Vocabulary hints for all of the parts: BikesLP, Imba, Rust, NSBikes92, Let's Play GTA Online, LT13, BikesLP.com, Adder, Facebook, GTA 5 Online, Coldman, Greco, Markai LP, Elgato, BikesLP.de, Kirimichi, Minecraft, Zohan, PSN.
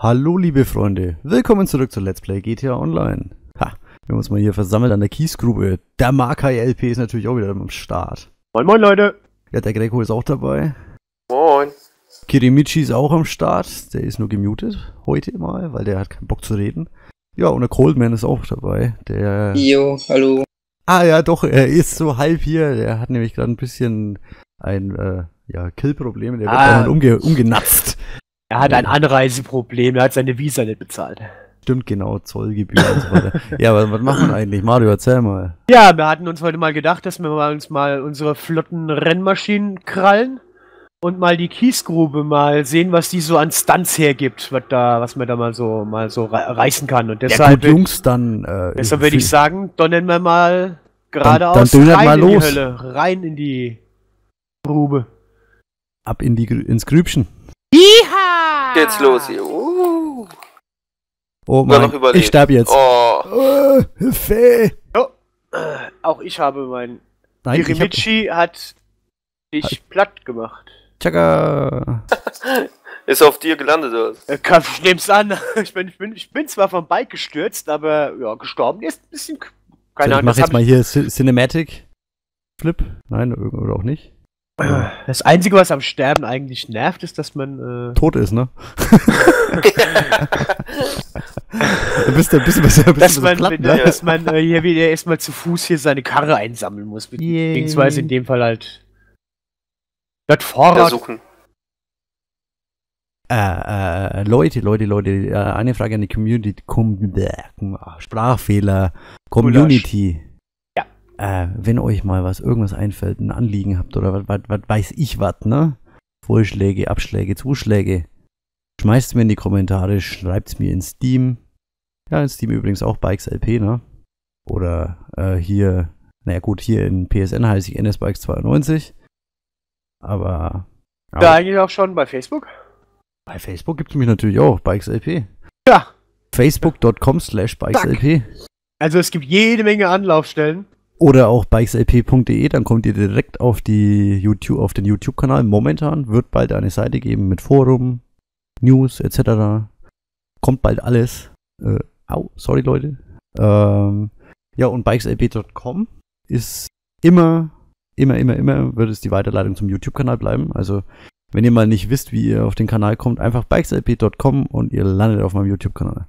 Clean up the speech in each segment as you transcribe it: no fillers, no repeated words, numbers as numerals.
Hallo liebe Freunde, willkommen zurück zu Let's Play GTA Online. Ha, wir haben uns mal hier versammelt an der Kiesgrube. Der Markai LP ist natürlich auch wieder am Start. Moin moin Leute. Ja, der Greco ist auch dabei. Moin. Kirimichi ist auch am Start, der ist nur gemutet heute mal, weil der hat keinen Bock zu reden. Ja, und der Coldman ist auch dabei, der... Jo, hallo. Ah ja, doch, er ist so halb hier, der hat nämlich gerade ein bisschen ein Kill-Problem, der wird dann umgenatzt. Er hat ein Anreiseproblem, er hat seine Visa nicht bezahlt. Stimmt, genau, Zollgebühren und so weiter. Ja, aber was machen wir eigentlich? Mario, erzähl mal. Ja, wir hatten uns heute mal gedacht, dass wir uns mal unsere flotten Rennmaschinen krallen und mal die Kiesgrube mal sehen, was die so an Stunts hergibt, was man da mal so reißen kann. Und deshalb, ja, gut, Jungs, dann, deshalb würde ich sagen, donnern wir mal geradeaus rein in die Hölle, rein in die Grube. Ab in ins Grübchen. Iha! Geht's los hier. Oh mein Gott, ich sterbe jetzt. Oh, Hilfe! Oh. Auch ich habe meinen... Kirimichi hat dich platt gemacht. Tschakka! Ist auf dir gelandet, oder? Ich nehm's an. Ich bin zwar vom Bike gestürzt, aber ja, gestorben ist ein bisschen... Keine Ahnung. Ich mach jetzt mal hier Cinematic Flip. Nein, oder auch nicht. Das Einzige, was am Sterben eigentlich nervt, ist, dass man... tot ist, ne? Du bist ein bisschen besser, dass man hier wieder erstmal zu Fuß hier seine Karre einsammeln muss. Beziehungsweise in dem Fall halt... Das Fahrrad... Versuchen. Leute, eine Frage an die Community. Sprachfehler. Community. Wenn euch mal irgendwas einfällt, ein Anliegen habt oder was weiß ich was, ne? Vorschläge, Abschläge, Zuschläge. Schmeißt mir in die Kommentare, schreibt's mir in Steam. Ja, in Steam übrigens auch BikesLP, ne? Oder hier, naja gut, hier in PSN heiße ich NSBikes92. Aber ja, eigentlich auch schon bei Facebook. Bei Facebook gibt's mich natürlich auch, BikesLP. Ja. Facebook.com/BikesLP. Also es gibt jede Menge Anlaufstellen. Oder auch BikesLP.de, dann kommt ihr direkt auf den YouTube-Kanal. Momentan wird bald eine Seite geben mit Forum, News etc. Kommt bald alles. Sorry Leute. Ja, und BikesLP.com ist immer wird es die Weiterleitung zum YouTube-Kanal bleiben. Also, wenn ihr mal nicht wisst, wie ihr auf den Kanal kommt, einfach BikesLP.com und ihr landet auf meinem YouTube-Kanal.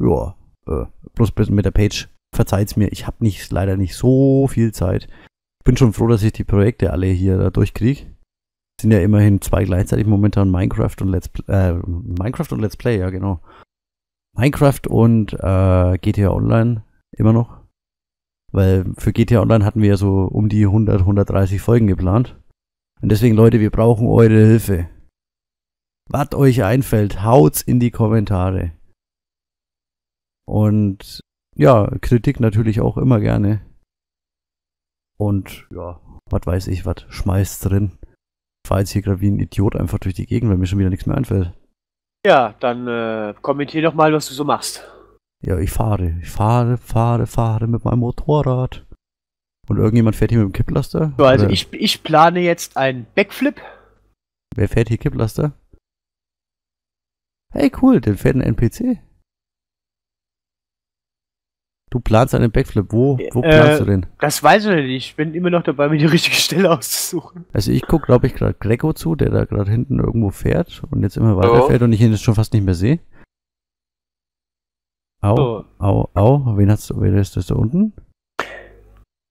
Ja, bloß mit der Page. Verzeiht's mir, ich habe leider nicht so viel Zeit. Bin schon froh, dass ich die Projekte alle hier durchkriege. Sind ja immerhin zwei gleichzeitig momentan, Minecraft und Let's Play, ja genau. Minecraft und GTA Online immer noch. Weil für GTA Online hatten wir ja so um die 100, 130 Folgen geplant. Und deswegen Leute, wir brauchen eure Hilfe. Was euch einfällt, haut's in die Kommentare. Und ja, Kritik natürlich auch immer gerne. Und ja, was weiß ich, was schmeißt drin. Ich fahre jetzt hier gerade wie ein Idiot einfach durch die Gegend, weil mir schon wieder nichts mehr einfällt. Ja, dann kommentier doch mal, was du so machst. Ja, ich fahre mit meinem Motorrad. Und irgendjemand fährt hier mit dem Kipplaster? So, also ich plane jetzt einen Backflip. Wer fährt hier Kipplaster? Hey, cool, den fährt ein NPC. Du planst einen Backflip, wo planst du den? Das weiß ich nicht, ich bin immer noch dabei, mir die richtige Stelle auszusuchen. Also ich gucke, glaube ich, gerade Greco zu, der da gerade hinten irgendwo fährt und jetzt immer weiterfährt und ich ihn jetzt schon fast nicht mehr sehe. Au, wen ist das da unten?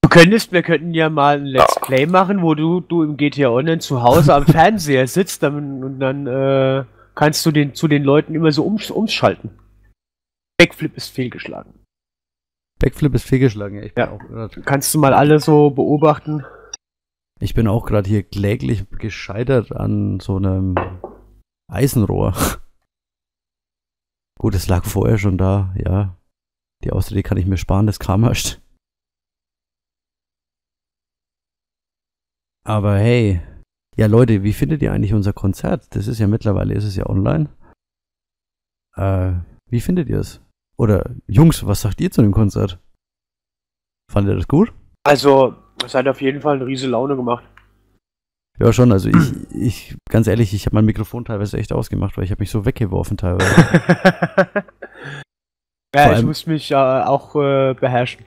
Wir könnten ja mal ein Let's Play machen, wo du im GTA Online zu Hause am Fernseher sitzt und dann kannst du zu den Leuten immer so umschalten. Backflip ist fehlgeschlagen. Backflip ist fehlgeschlagen, ja. Ich bin auch kannst du mal alle so beobachten? Ich bin auch gerade hier kläglich gescheitert an so einem Eisenrohr. Gut, es lag vorher schon da, ja. Die Ausrede kann ich mir sparen, das kam erst. Aber hey, ja Leute, wie findet ihr eigentlich unser Konzert? Das ist ja mittlerweile, ist es ja online. Wie findet ihr es? Oder, Jungs, was sagt ihr zu dem Konzert? Fandet ihr das gut? Also, es hat auf jeden Fall eine riese Laune gemacht. Ja, schon, also ich ganz ehrlich, ich habe mein Mikrofon teilweise echt ausgemacht, weil ich habe mich so weggeworfen teilweise. Ja, ich muss mich auch beherrschen.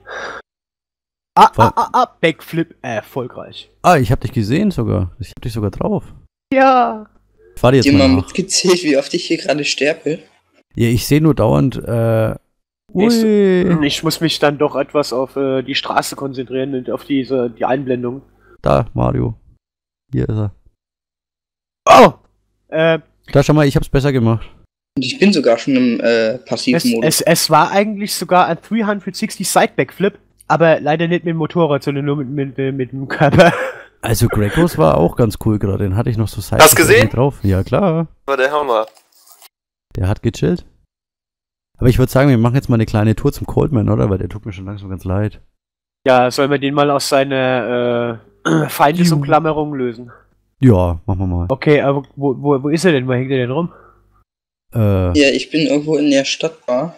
Backflip, erfolgreich. Ah, ich habe dich gesehen sogar. Ich habe dich sogar drauf. Ja. Fahr jetzt mal mitgezählt, wie oft ich hier gerade sterbe. Ja, ich sehe nur dauernd, Ich muss mich dann doch etwas auf die Straße konzentrieren und auf die Einblendung. Da, Mario. Hier ist er. Oh! Da, schau mal, ich hab's besser gemacht. Und ich bin sogar schon im Passivmodus. Es war eigentlich sogar ein 360 Sidebackflip, aber leider nicht mit dem Motorrad, sondern nur mit dem Körper. Also Grecos war auch ganz cool gerade, den hatte ich noch so Sideback drauf. Hast gesehen? Ja, klar. War der Hammer. Der hat gechillt. Aber ich würde sagen, wir machen jetzt mal eine kleine Tour zum Coldman, oder? Weil der tut mir schon langsam ganz leid. Ja, sollen wir den mal aus seiner Feindesumklammerung lösen? Ja, machen wir mal. Okay, aber wo ist er denn? Wo hängt er denn rum? Ja, ich bin irgendwo in der Stadt, war.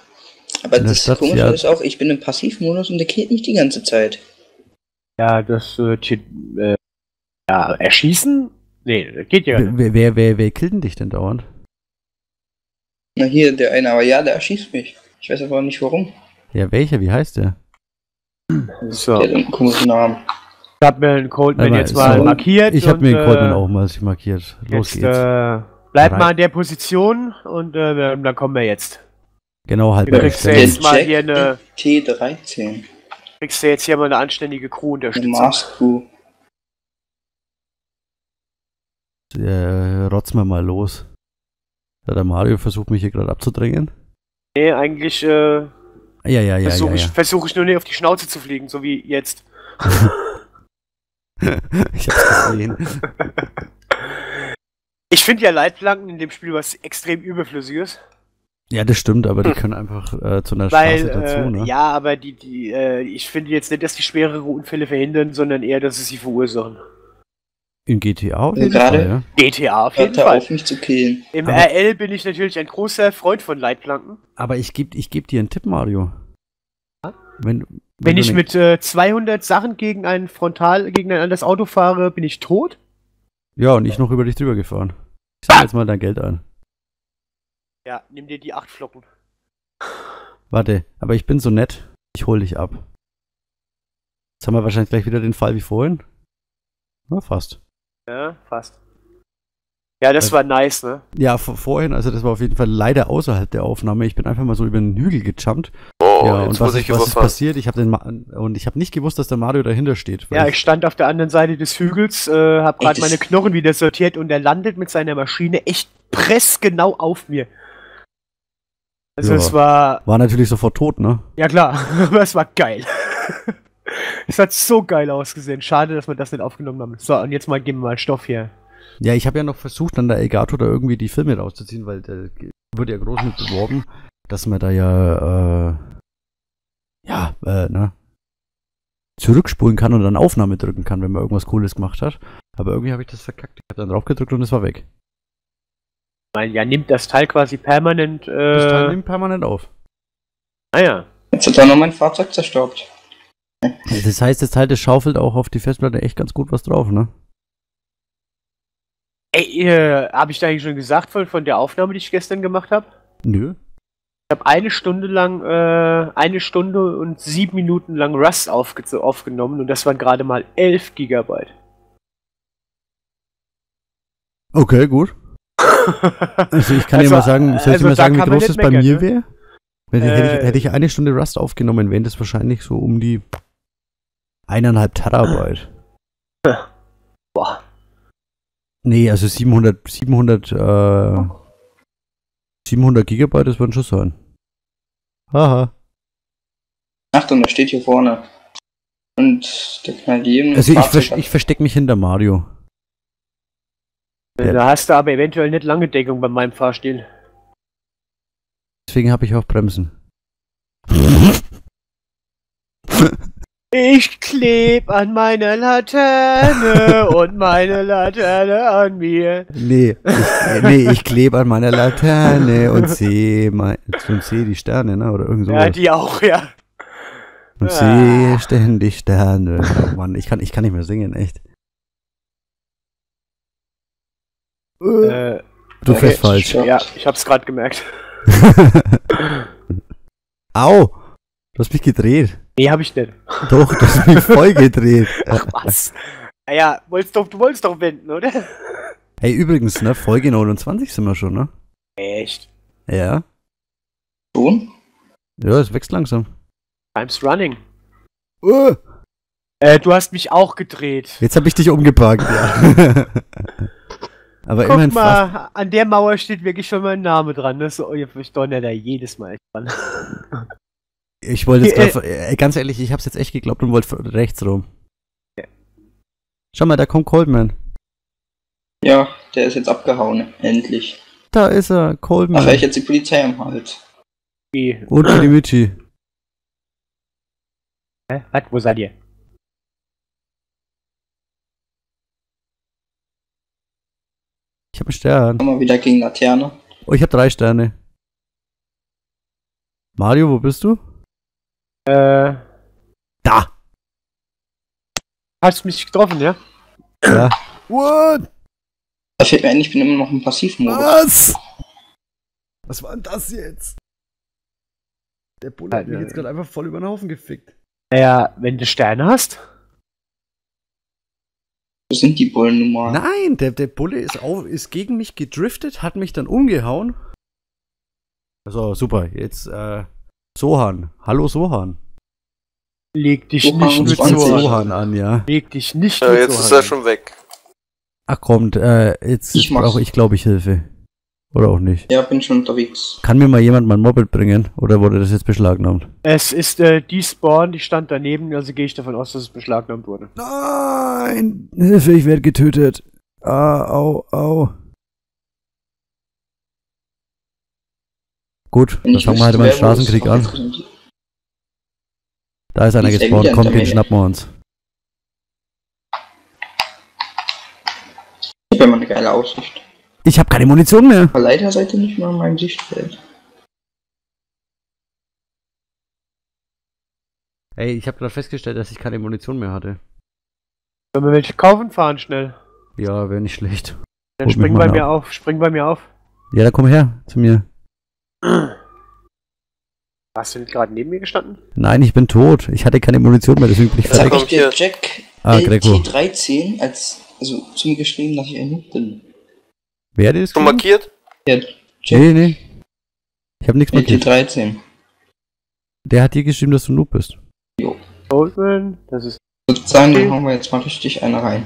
Aber das Komische ist auch, ich bin im Passivmodus und der killt mich die ganze Zeit. Ja, das erschießen? Nee, das geht ja nicht. Wer killt denn dich denn dauernd? Na hier, der eine, aber ja, der erschießt mich. Ich weiß aber nicht warum. Ja, welcher? Wie heißt der? So. Der hat einen komischen Namen. Ich hab mir den Coldman jetzt mal markiert. Ich hab mir den Coldman auch mal markiert. Los geht's. Bleib mal in der Position und dann kommen wir jetzt. Genau, halt. Du kriegst ja jetzt mal hier eine... T13. Kriegst du jetzt hier mal eine anständige Crew-Unterstützung. Rotzen wir mal los. Der Mario versucht mich hier gerade abzudrängen. Nee, eigentlich versuche ich nur nicht auf die Schnauze zu fliegen, so wie jetzt. Ich hab's gesehen. Ich finde ja Leitplanken in dem Spiel was extrem Überflüssiges. Ja, das stimmt, aber die können einfach zu einer Straße dazu, ne? Ja, aber ich finde jetzt nicht, dass die schwerere Unfälle verhindern, sondern eher, dass sie sie verursachen. In GTA auf jeden Fall, ja. GTA auf jeden Fall. Auf mich zu killen. Im RL bin ich natürlich ein großer Freund von Leitplanken. Aber ich geb dir einen Tipp, Mario. Ja? Wenn ich mit 200 Sachen gegen ein anderes Auto fahre, bin ich tot? Ja, und ich noch über dich drüber gefahren. Ich sag jetzt mal dein Geld ein. Ja, nimm dir die 8 Flocken. Warte, aber ich bin so nett. Ich hol dich ab. Jetzt haben wir wahrscheinlich gleich wieder den Fall wie vorhin. Na, fast. Ja, fast. Ja, das war nice, ne? Ja, vorhin, also das war auf jeden Fall leider außerhalb der Aufnahme. Ich bin einfach mal so über den Hügel gejumpt. Oh, ja, und was ist passiert? Ich habe nicht gewusst, dass der Mario dahinter steht. Ja, ich stand auf der anderen Seite des Hügels, habe gerade meine Knochen wieder sortiert und er landet mit seiner Maschine echt pressgenau auf mir. Also ja, es war... War natürlich sofort tot, ne? Ja, klar. Aber es war geil. Es hat so geil ausgesehen. Schade, dass wir das nicht aufgenommen haben. So, und jetzt mal geben wir mal Stoff hier. Ja, ich habe ja noch versucht, an der Elgato da irgendwie die Filme rauszuziehen, weil der wird ja groß mit beworben, dass man da ja, zurückspulen kann und dann Aufnahme drücken kann, wenn man irgendwas Cooles gemacht hat. Aber irgendwie habe ich das verkackt. Ich habe dann drauf gedrückt und es war weg. Weil ja, nimmt das Teil quasi permanent, Das Teil nimmt permanent auf. Ah ja. Jetzt hat er noch mein Fahrzeug zerstaubt. Das heißt, das Teil, das schaufelt auch auf die Festplatte echt ganz gut was drauf, ne? Ey, habe ich da eigentlich schon gesagt von der Aufnahme, die ich gestern gemacht habe? Nö. Ich habe eine Stunde und 7 Minuten lang Rust aufgenommen und das waren gerade mal 11 Gigabyte. Okay, gut. Also ich kann dir mal sagen, soll ich dir mal sagen, wie groß das bei mir wäre? Hätte ich eine Stunde Rust aufgenommen, wären das wahrscheinlich so um die 1,5 Terabyte. Boah. Nee, also 700 Gigabyte, das würden schon sein. Haha. Achtung, das steht hier vorne. Und der kann jedem... Also ich verstecke mich hinter Mario. Da hast du aber eventuell nicht lange Deckung bei meinem Fahrstil. Deswegen habe ich auch Bremsen. Ich kleb an meiner Laterne und meine Laterne an mir. Nee, ich kleb an meiner Laterne und sehe die Sterne, ne? Oder irgend sowas. Ja, die auch, ja. Und sehe ständig Sterne. Oh Mann, ich kann nicht mehr singen, echt. Du fährst falsch. Ja, ich hab's gerade gemerkt. Au! Du hast mich gedreht. Nee, hab ich nicht. Doch, du hast mich voll gedreht. Ach was. Naja, du wolltest doch wenden, oder? Hey, übrigens, ne, Folge 29 sind wir schon, ne? Echt? Ja. Schon? Ja, es wächst langsam. Time's running. Du hast mich auch gedreht. Jetzt hab ich dich umgepackt, ja. Aber guck immerhin mal, fast an der Mauer steht wirklich schon mein Name dran. Ne? So, ich donner da jedes Mal echt dran. Ich wollte jetzt gerade, ganz ehrlich, ich hab's jetzt echt geglaubt und wollte rechts rum. Okay. Schau mal, da kommt Coldman. Ja, der ist jetzt abgehauen, endlich. Da ist er, Coldman. Ach, ich jetzt die Polizei am Halt. Okay. Und Kirimichi. Hä? Was? Wo seid ihr? Ich hab einen Stern. Komm mal wieder gegen Laterne. Oh, ich hab 3 Sterne. Mario, wo bist du? Da! Hast du mich getroffen, ja? Ja. What? Da fällt mir ein, ich bin immer noch im Passivmodus. Was? Was war denn das jetzt? Der Bulle hat mich jetzt gerade einfach voll über den Haufen gefickt. Naja, wenn du Sterne hast. Wo sind die Bullen nun mal? Nein, der Bulle ist gegen mich gedriftet, hat mich dann umgehauen. So, super, jetzt, Zohan. Hallo, Zohan. Leg dich nicht mit Zohan an, ja. Leg dich nicht mit jetzt Zohan ist er schon weg. Ach komm, jetzt brauche ich, glaube ich, Hilfe. Oder auch nicht. Ja, bin schon unterwegs. Kann mir mal jemand mein Moped bringen? Oder wurde das jetzt beschlagnahmt? Es ist die Spawn, die stand daneben, also gehe ich davon aus, dass es beschlagnahmt wurde. Nein! Hilfe, ich werde getötet. Au, au. Gut, dann fangen wir halt mal den Straßenkrieg an. Da ist einer gespawnt, kommt, den schnappen wir uns. Ich hab immer eine geile Aussicht. Ich hab keine Munition mehr. Aber leider seid ihr nicht mehr in meinem Sichtfeld. Ey, ich hab gerade festgestellt, dass ich keine Munition mehr hatte. Sollen wir welche kaufen, fahren schnell? Ja, wäre nicht schlecht. Dann spring bei mir auf, spring bei mir auf. Ja, dann komm her, zu mir. Hast du nicht gerade neben mir gestanden? Nein, ich bin tot. Ich hatte keine Munition mehr, deswegen bin ich verreckt. Jetzt habe ich dir Jack LT13 also zu mir geschrieben, dass ich ein Noob bin. Wer ist schon markiert? Ja, Jack. Nee, nee. Ich habe nichts markiert. LT13. Der hat dir geschrieben, dass du ein Noob bist. Jo. Coldman, das ist... Sozusagen, dann hauen wir jetzt mal richtig eine rein.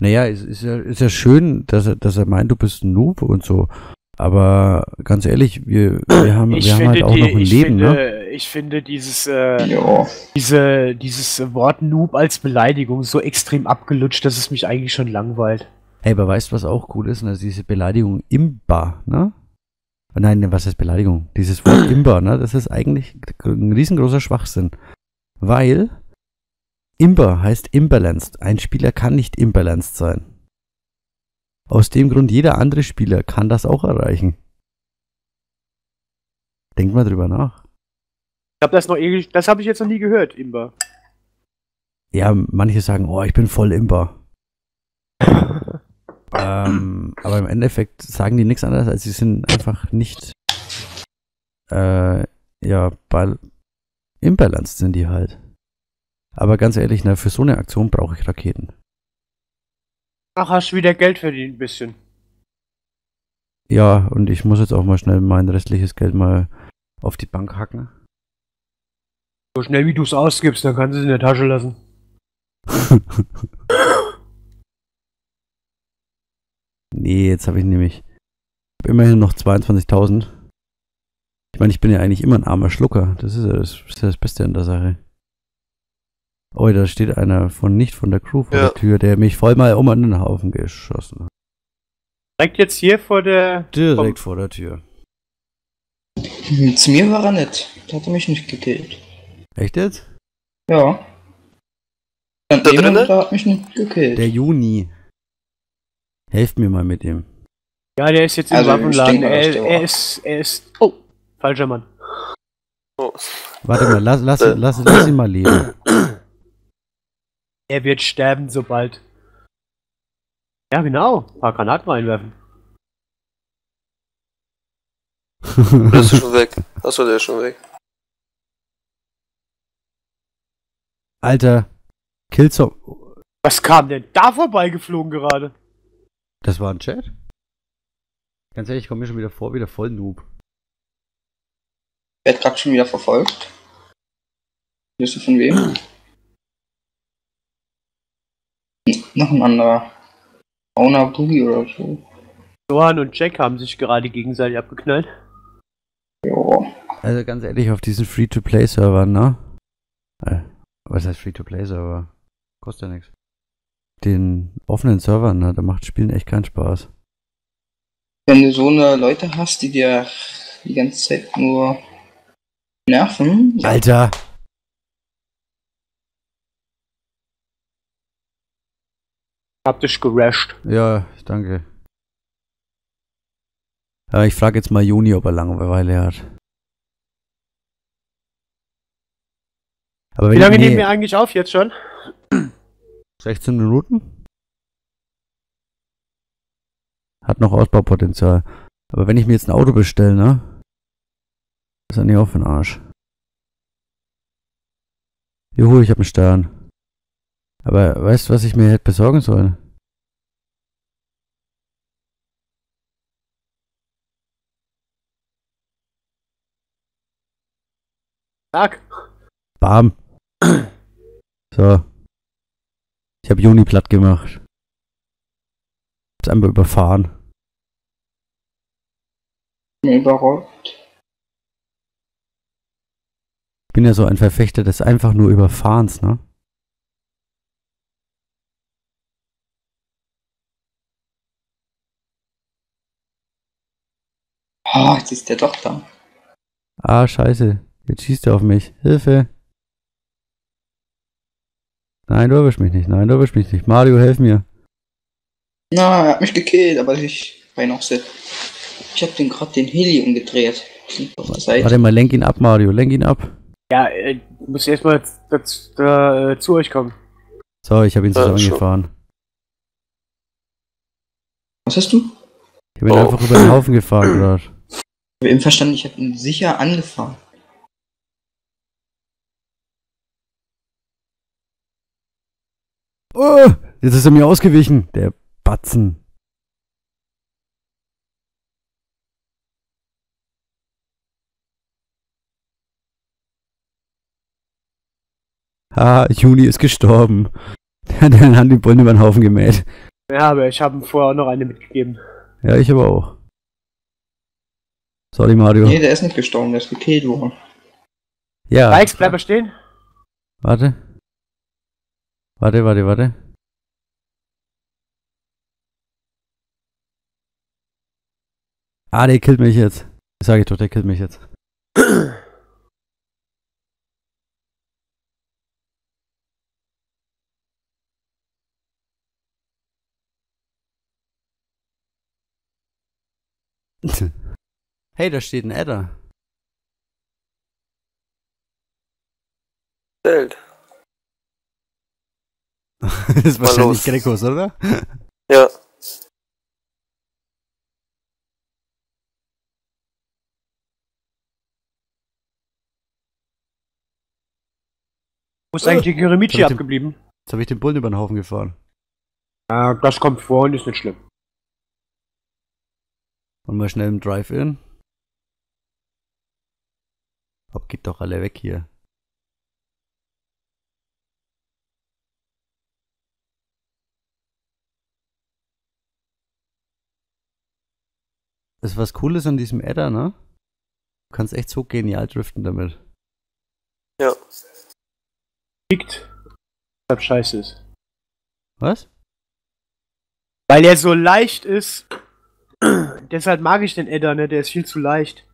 Naja, ist ja schön, dass er meint, du bist ein Noob und so. Aber ganz ehrlich, wir haben halt auch noch ein Leben, ne? Ich finde dieses Wort Noob als Beleidigung so extrem abgelutscht, dass es mich eigentlich schon langweilt. Hey, aber weißt du, was auch cool ist? Also diese Beleidigung Imba, ne? Nein, was heißt Beleidigung? Dieses Wort Imba, ne? Das ist eigentlich ein riesengroßer Schwachsinn. Weil Imba heißt imbalanced. Ein Spieler kann nicht imbalanced sein. Aus dem Grund, jeder andere Spieler kann das auch erreichen. Denkt mal drüber nach. Ich hab das noch ewig, das habe ich jetzt noch nie gehört, Imba. Ja, manche sagen, oh, ich bin voll Imba. Aber im Endeffekt sagen die nichts anderes, als sie sind einfach nicht imbalanced sind die halt. Aber ganz ehrlich, na, für so eine Aktion brauche ich Raketen. Ach, hast du wieder Geld verdient, ein bisschen. Ja, und ich muss jetzt auch mal schnell mein restliches Geld mal auf die Bank hacken. So schnell wie du es ausgibst, dann kannst du es in der Tasche lassen. Nee, jetzt habe ich nämlich immerhin noch 22.000. Ich meine, ich bin ja eigentlich immer ein armer Schlucker. Das ist ja das Beste an der Sache. Oh, da steht einer nicht von der Crew vor der Tür, der mich voll mal um einen Haufen geschossen hat. Direkt jetzt hier vor der... Direkt vor der Tür. Zu mir war er nicht. Der hatte mich nicht gekillt. Echt jetzt? Ja. Da drin? Der hat mich nicht gekillt. Der Juni. Helft mir mal mit ihm. Ja, der ist jetzt im Waffenladen. Er ist... Oh, falscher Mann. Oh. Warte mal, lass ihn mal leben. Er wird sterben, sobald. Ja, genau. Ein paar Granaten reinwerfen. Der ist schon weg. Achso, der ist schon weg. Alter, Killzone. Was kam denn da vorbeigeflogen gerade? Das war ein Chat? Ganz ehrlich, ich komme mir schon wieder vor, wieder voll Noob. Wer hat gerade schon wieder verfolgt? Wirst du von wem? Noch ein anderer. Auna Boogie oder so. Johann und Jack haben sich gerade gegenseitig abgeknallt. Jo. Also ganz ehrlich, auf diesen Free-to-Play-Servern, ne? Was heißt Free-to-Play-Server? Kostet ja nichts. Den offenen Servern, ne? Da macht Spielen echt keinen Spaß. Wenn du so eine Leute hast, die dir die ganze Zeit nur nerven. Alter! Hab dich gerasht. Ja, danke. Aber ich frage jetzt mal Juni, ob er Langeweile hat. Aber wie lange nehmen wir eigentlich auf jetzt schon? 16 Minuten? Hat noch Ausbaupotenzial. Aber wenn ich mir jetzt ein Auto bestelle, ne? Ist er nicht auf den Arsch. Juhu, ich hab einen Stern. Aber weißt du, was ich mir hätte besorgen sollen? Tag. Bam. So. Ich habe Juni platt gemacht. Hab's einmal überfahren. Überrollt. Ich bin ja so ein Verfechter des einfach nur Überfahrens, ne? Ah, oh, jetzt ist der doch da. Ah, scheiße. Jetzt schießt er auf mich. Hilfe! Nein, du erwischst mich nicht. Nein, du erwischst mich nicht. Mario, helf mir. Na, er hat mich gekillt, aber ich war noch set. Ich hab den gerade den Heli umgedreht. Auf der Seite. Warte mal, lenk ihn ab, Mario. Lenk ihn ab. Ja, ich muss erstmal zu euch kommen. So, ich habe ihn zusammengefahren. Was hast du? Ich bin einfach über den Haufen gefahren gerade. Ich habe eben verstanden, ich habe ihn sicher angefahren. Oh, jetzt ist er mir ausgewichen, der Batzen. Ah, Juni ist gestorben. Der hat den Handybullen über den Haufen gemäht. Ja, aber ich habe ihm vorher auch noch eine mitgegeben. Ja, ich aber auch. Sorry, Mario. Nee, der ist nicht gestorben, der ist gekillt worden. Ja. Bikes, bleib mal stehen. Warte. Warte. Ah, der killt mich jetzt. Das sag ich doch, der killt mich jetzt. Hey, da steht ein Adder. Zelt. Das ist mal wahrscheinlich Grecos, oder? Ja. Wo ist eigentlich Kirimichi abgeblieben? Jetzt habe ich den Bullen über den Haufen gefahren. Ah, das kommt vor und ist nicht schlimm. Und mal schnell im Drive-In. Ob geht doch alle weg hier. Das was Cooles an diesem Adder, ne? Du kannst echt so genial driften damit. Ja. Liegt. Deshalb scheiße ist. Was? Weil er so leicht ist. Deshalb mag ich den Adder, ne? Der ist viel zu leicht.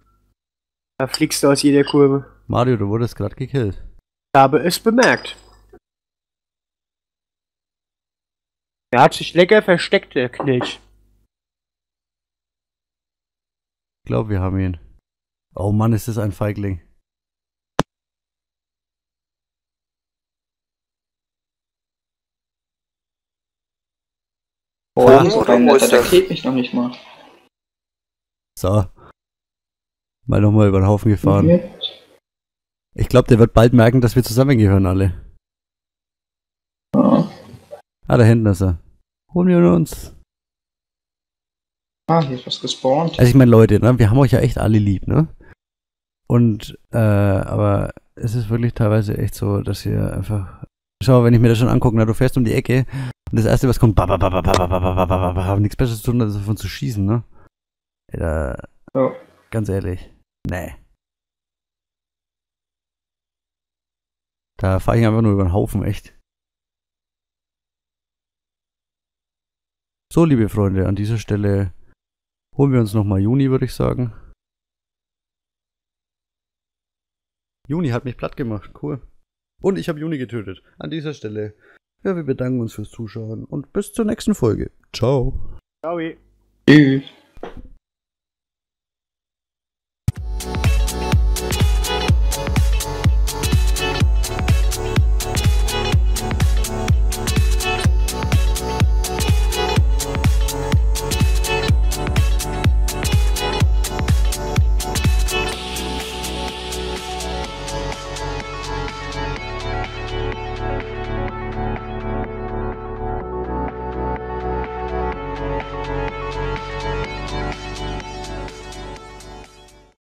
Da fliegst du aus jeder Kurve. Mario, du wurdest gerade gekillt. Ich habe es bemerkt. Er hat sich lecker versteckt, der Knilch. Ich glaube, wir haben ihn. Oh Mann, ist das ein Feigling. Oh, der killt mich noch nicht mal. So. mal nochmal über den Haufen gefahren. Okay. Ich glaube, der wird bald merken, dass wir zusammengehören alle. Oh. Ah, da hinten ist er. Holen wir uns. Ah, hier ist was gespawnt. Also ich meine, Leute, ne, wir haben euch ja echt alle lieb, ne? Und, aber es ist wirklich teilweise echt so, dass ihr einfach... Schau, wenn ich mir das schon angucke, na, du fährst um die Ecke und das erste, was kommt, haben nichts Besseres zu tun, als davon zu schießen, ne? Ey, da, oh. Ganz ehrlich, nee. Da fahre ich einfach nur über den Haufen, echt. So, liebe Freunde, an dieser Stelle holen wir uns nochmal Juni, würde ich sagen. Juni hat mich platt gemacht, cool. Und ich habe Juni getötet. An dieser Stelle, ja, wir bedanken uns fürs Zuschauen und bis zur nächsten Folge. Ciao. Ciao. Tschüss.